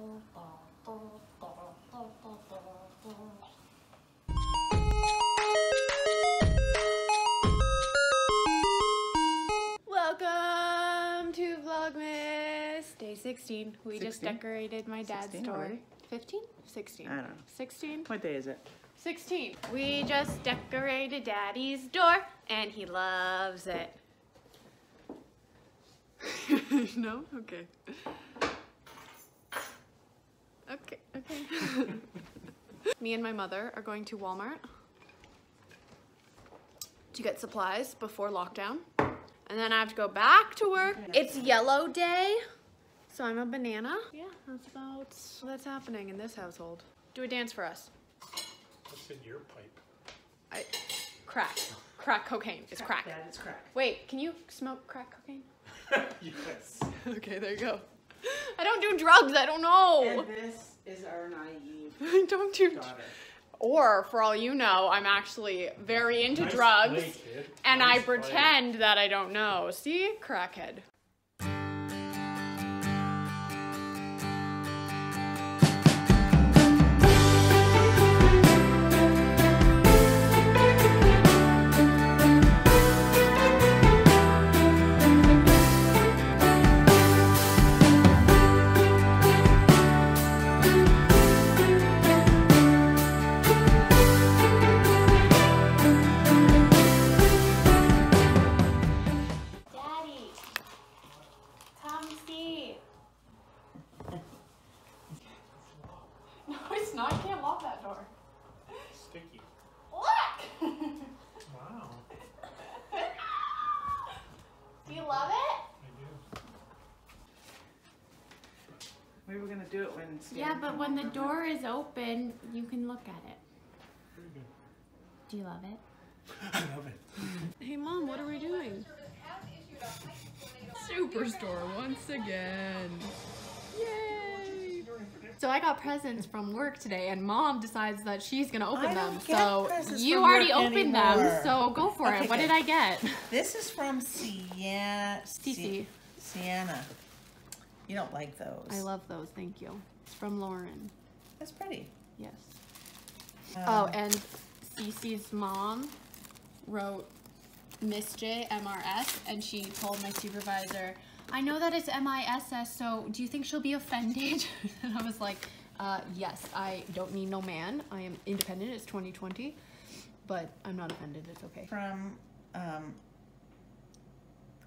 Welcome to Vlogmas Day 16. We 16? Just decorated my dad's 16 store. 15? 16. I don't know. 16? What day is it? 16. We just decorated Daddy's door and he loves it. No? Okay. Okay, okay. Me and my mother are going to Walmart to get supplies before lockdown. And then I have to go back to work. It's yellow day, so I'm a banana. Yeah, that's about what's happening in this household. Do a dance for us. What's in your pipe? Crack. Crack cocaine. It's crack. That is crack. Wait, can you smoke crack cocaine? Yes. Okay, there you go. I don't do drugs, I don't know. And this is our naive I don't do daughter. Or, for all you know, I'm actually very into nice drugs, play, and nice I pretend play. That I don't know. See? Crackhead. We were gonna do it when Stan yeah, but when the door is open, you can look at it. Very good. Do you love it? I love it. Hey Mom, what are we doing? Superstore once again. Yay! So I got presents from work today, and Mom decides that she's gonna open them. So you already opened them. So go for it. What did I get? This is from Sienna. You don't like those. I love those, thank you. It's from Lauren. That's pretty. Yes. Oh, and Cece's mom wrote Miss J MRS, and she told my supervisor, I know that it's MISS, so do you think she'll be offended? And I was like, yes, I don't need no man. I am independent, it's 2020, but I'm not offended, it's okay. From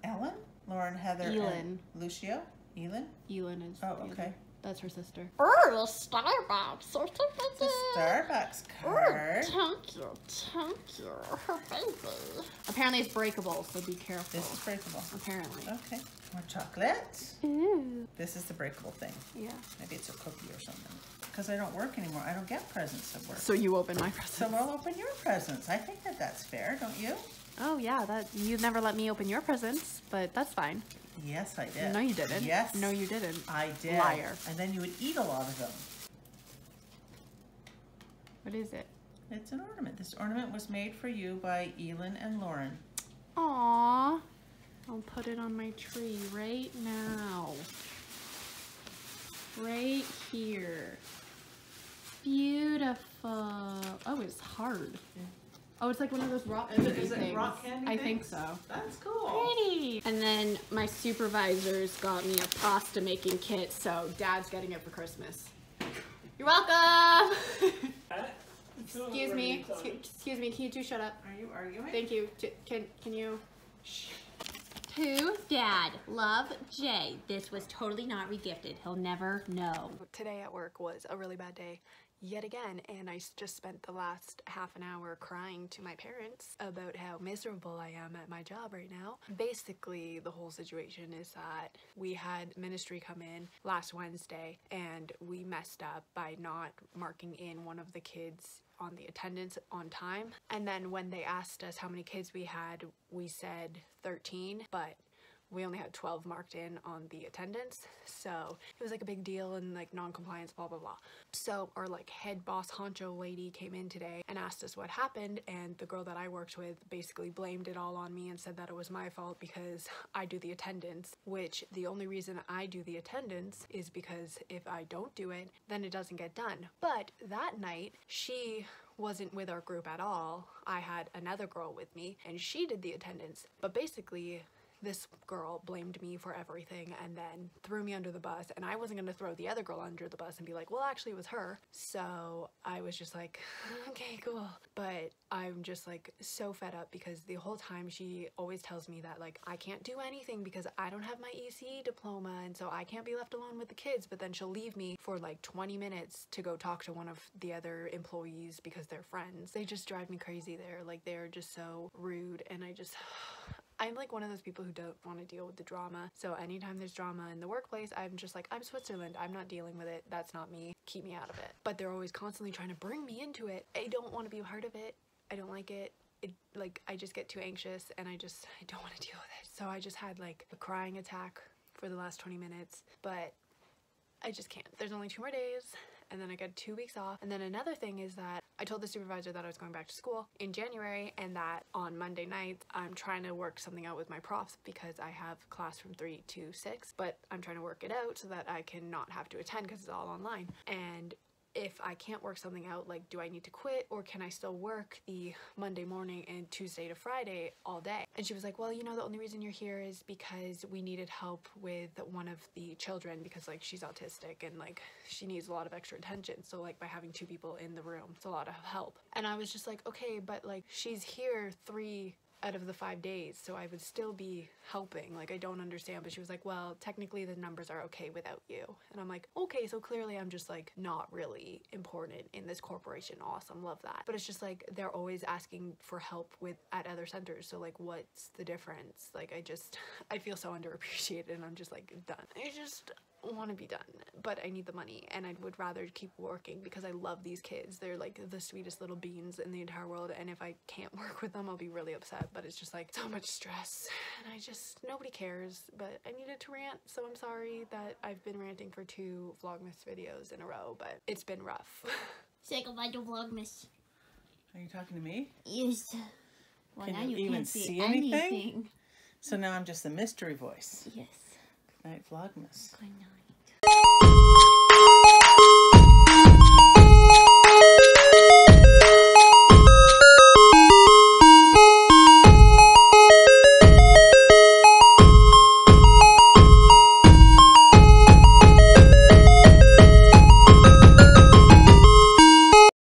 Ellen, Lauren, Heather, and Lucio. Elin? Elin is. Oh, okay. Elin. That's her sister. Oh, the Starbucks. The Starbucks card. Oh, thank you. Thank you. Her baby. Apparently it's breakable, so be careful. This is breakable. Apparently. Okay. More chocolate. Ooh. This is the breakable thing. Yeah. Maybe it's a cookie or something. Because I don't work anymore. I don't get presents at work. So you open my presents. So I'll open your presents. I think that that's fair, don't you? Oh, yeah. That you've never let me open your presents, but that's fine. Yes, I did. No, you didn't. Yes. No, you didn't. I did. Liar. And then you would eat a lot of them. What is it? It's an ornament. This ornament was made for you by Elin and Lauren. Aww. I'll put it on my tree right now. Right here. Beautiful. Oh, it's hard. Yeah. Oh, it's like one of those rock candy things. Is it rock candy things? I think so. That's cool. Pretty. And then my supervisors got me a pasta making kit, so Dad's getting it for Christmas. You're welcome. Excuse me. Excuse me. Can you two shut up? Are you arguing? Thank you. Can you? Shh. To Dad, love Jay. This was totally not regifted. He'll never know. Today at work was a really bad day. Yet again, and I just spent the last half an hour crying to my parents about how miserable I am at my job right now. Basically, the whole situation is that we had ministry come in last Wednesday and we messed up by not marking in one of the kids on the attendance on time. And then when they asked us how many kids we had, we said 13, but we only had 12 marked in on the attendance, so it was like a big deal and like non-compliance, blah blah blah. So our like head boss honcho lady came in today and asked us what happened, and the girl that I worked with basically blamed it all on me and said that it was my fault because I do the attendance, which the only reason I do the attendance is because if I don't do it, then it doesn't get done. But that night she wasn't with our group at all. I had another girl with me and she did the attendance, but basically this girl blamed me for everything and then threw me under the bus, and I wasn't going to throw the other girl under the bus and be like, well, actually it was her. So I was just like, okay, cool. But I'm just like so fed up because the whole time she always tells me that like I can't do anything because I don't have my ECE diploma and so I can't be left alone with the kids, but then she'll leave me for like 20 minutes to go talk to one of the other employees because they're friends. They just drive me crazy. They're just so rude, and I just I'm like one of those people who don't want to deal with the drama. So anytime there's drama in the workplace, I'm just like, I'm Switzerland. I'm not dealing with it. That's not me. Keep me out of it. But they're always constantly trying to bring me into it. I don't want to be a part of it. I don't like it. Like, I just get too anxious and I don't want to deal with it. So I just had like a crying attack for the last 20 minutes, but I just can't. There's only 2 more days and then I got 2 weeks off. And then another thing is that I told the supervisor that I was going back to school in January and that on Monday nights I'm trying to work something out with my profs because I have class from 3 to 6, but I'm trying to work it out so that I can not have to attend because it's all online. And if I can't work something out, like, do I need to quit or can I still work the Monday morning and Tuesday to Friday all day? And she was like, well, you know, the only reason you're here is because we needed help with one of the children because like she's autistic and like she needs a lot of extra attention. So like by having 2 people in the room, it's a lot of help. And I was just like, okay, but like she's here 3 out of the 5 days, so I would still be helping. Like, I don't understand. But she was like, well, technically the numbers are okay without you. And I'm like, okay, so clearly I'm just like not really important in this corporation. Awesome, love that. But it's just like they're always asking for help with at other centers, so like what's the difference? Like, I feel so underappreciated and I'm just like done. I just want to be done, but I need the money and I would rather keep working because I love these kids. They're like the sweetest little beans in the entire world, and if I can't work with them I'll be really upset. But it's just like so much stress and nobody cares, but I needed to rant. So I'm sorry that I've been ranting for 2 Vlogmas videos in a row, but it's been rough. Say goodbye to Vlogmas. Are you talking to me? Yes. Well, can now you even can't see anything? So now I'm just the mystery voice. Yes. Night, Vlogmas. Good night.